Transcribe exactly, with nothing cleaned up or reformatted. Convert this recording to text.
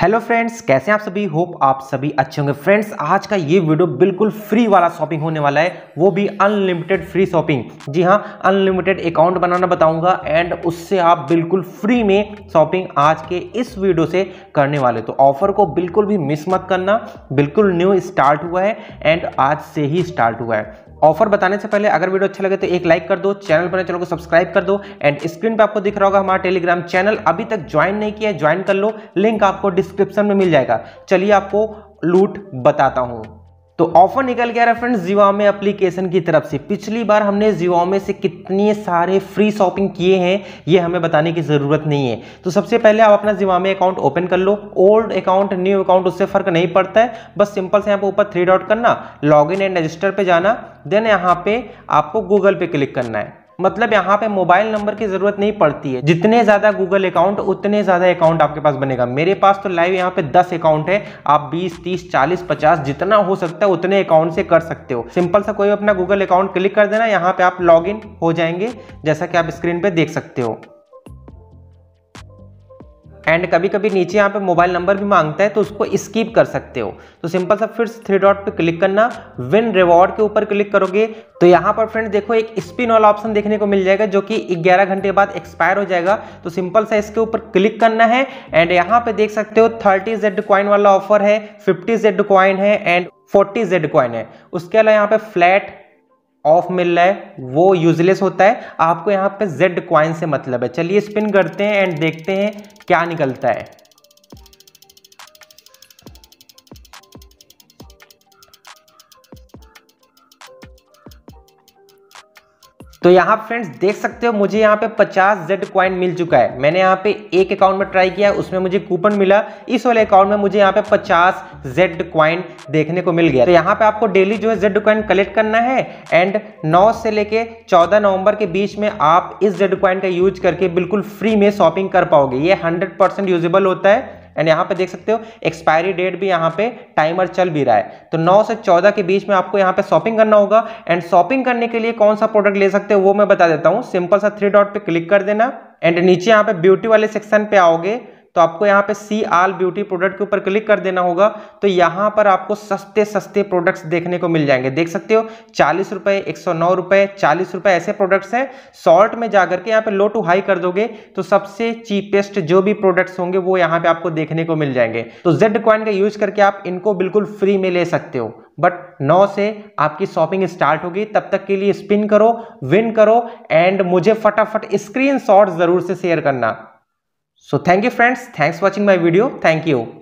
Hello friends, कैसे हैं आप सभी। होप आप सभी अच्छे होंगे। फ्रेंड्स, आज का ये वीडियो बिल्कुल फ्री वाला शॉपिंग होने वाला है, वो भी अनलिमिटेड फ्री शॉपिंग। जी हाँ, अनलिमिटेड अकाउंट बनाना बताऊंगा एंड उससे आप बिल्कुल फ्री में शॉपिंग आज के इस वीडियो से करने वाले। तो ऑफर को बिल्कुल भी मिस मत करना, बिल्कुल न्यू स्टार्ट हुआ है एंड आज से ही स्टार्ट हुआ है। ऑफर बताने से पहले अगर वीडियो अच्छा लगे तो एक लाइक कर दो, चैनल पर चैनल को सब्सक्राइब कर दो एंड स्क्रीन पे आपको दिख रहा होगा हमारा टेलीग्राम चैनल। अभी तक ज्वाइन नहीं किया है, ज्वाइन कर लो, लिंक आपको डिस्क्रिप्शन में मिल जाएगा। चलिए आपको लूट बताता हूँ। तो ऑफर निकल गया है फ्रेंड्स जिवामे एप्लीकेशन की तरफ से। पिछली बार हमने जिवामे से कितने सारे फ्री शॉपिंग किए हैं ये हमें बताने की ज़रूरत नहीं है। तो सबसे पहले आप अपना जिवामे अकाउंट ओपन कर लो। ओल्ड अकाउंट न्यू अकाउंट उससे फ़र्क नहीं पड़ता है, बस सिंपल से यहाँ पर ऊपर थ्री डॉट करना, लॉग इन एंड रजिस्टर पर जाना, देन यहाँ पर आपको गूगल पे क्लिक करना है। मतलब यहाँ पे मोबाइल नंबर की ज़रूरत नहीं पड़ती है, जितने ज़्यादा गूगल अकाउंट उतने ज़्यादा अकाउंट आपके पास बनेगा। मेरे पास तो लाइव यहाँ पे दस अकाउंट है, आप बीस, तीस, चालीस, पचास जितना हो सकता है उतने अकाउंट से कर सकते हो। सिंपल सा कोई अपना गूगल अकाउंट क्लिक कर देना, यहाँ पे आप लॉग इन हो जाएंगे जैसा कि आप स्क्रीन पर देख सकते हो। एंड कभी कभी नीचे यहाँ पे मोबाइल नंबर भी मांगता है तो उसको स्किप कर सकते हो। तो सिंपल सा फिर थ्री डॉट पे क्लिक करना, विन रिवॉर्ड के ऊपर क्लिक करोगे तो यहाँ पर फ्रेंड्स देखो एक स्पिन वाला ऑप्शन देखने को मिल जाएगा जो कि ग्यारह घंटे बाद एक्सपायर हो जाएगा। तो सिंपल सा इसके ऊपर क्लिक करना है एंड यहाँ पे देख सकते हो थर्टी जेड कॉइन वाला ऑफर है, फिफ्टी जेड कॉइन है एंड फोर्टी जेड कॉइन है। उसके अलावा यहाँ पे फ्लैट ऑफ मिल रहा है, वो यूजलेस होता है, आपको यहाँ पे जेड कॉइन से मतलब है। चलिए स्पिन करते हैं एंड देखते हैं क्या निकलता है। तो यहाँ फ्रेंड्स देख सकते हो मुझे यहाँ पे पचास जेड कॉइन मिल चुका है। मैंने यहाँ पे एक अकाउंट में ट्राई किया, उसमें मुझे कूपन मिला, इस वाले अकाउंट में मुझे यहाँ पे पचास जेड कॉइन देखने को मिल गया। तो यहाँ पे आपको डेली जो है जेड कॉइन कलेक्ट करना है एंड नौ से लेके चौदह नवंबर के बीच में आप इस जेड कॉइन का यूज करके बिल्कुल फ्री में शॉपिंग कर पाओगे। ये हंड्रेड परसेंट यूजेबल होता है एंड यहाँ पे देख सकते हो एक्सपायरी डेट भी यहाँ पे टाइमर चल भी रहा है। तो नौ से चौदह के बीच में आपको यहाँ पे शॉपिंग करना होगा एंड शॉपिंग करने के लिए कौन सा प्रोडक्ट ले सकते हो वो मैं बता देता हूँ। सिंपल सा थ्री डॉट पे क्लिक कर देना एंड नीचे यहाँ पे ब्यूटी वाले सेक्शन पे आओगे तो आपको यहाँ पे सी आल ब्यूटी प्रोडक्ट के ऊपर क्लिक कर देना होगा। तो यहाँ पर आपको सस्ते सस्ते प्रोडक्ट्स देखने को मिल जाएंगे, देख सकते हो चालीस रुपये, एक सौ नौ रुपये, चालीस रुपये ऐसे प्रोडक्ट्स हैं। शॉर्ट में जाकर के यहाँ पे लो टू हाई कर दोगे तो सबसे चीपेस्ट जो भी प्रोडक्ट्स होंगे वो यहाँ पे आपको देखने को मिल जाएंगे। तो जेड कॉइन का यूज करके आप इनको बिल्कुल फ्री में ले सकते हो। बट नौ से आपकी शॉपिंग स्टार्ट होगी, तब तक के लिए स्पिन करो, विन करो एंड मुझे फटाफट स्क्रीनशॉट जरूर से शेयर करना। So thank you friends, thanks for watching my video, thank you.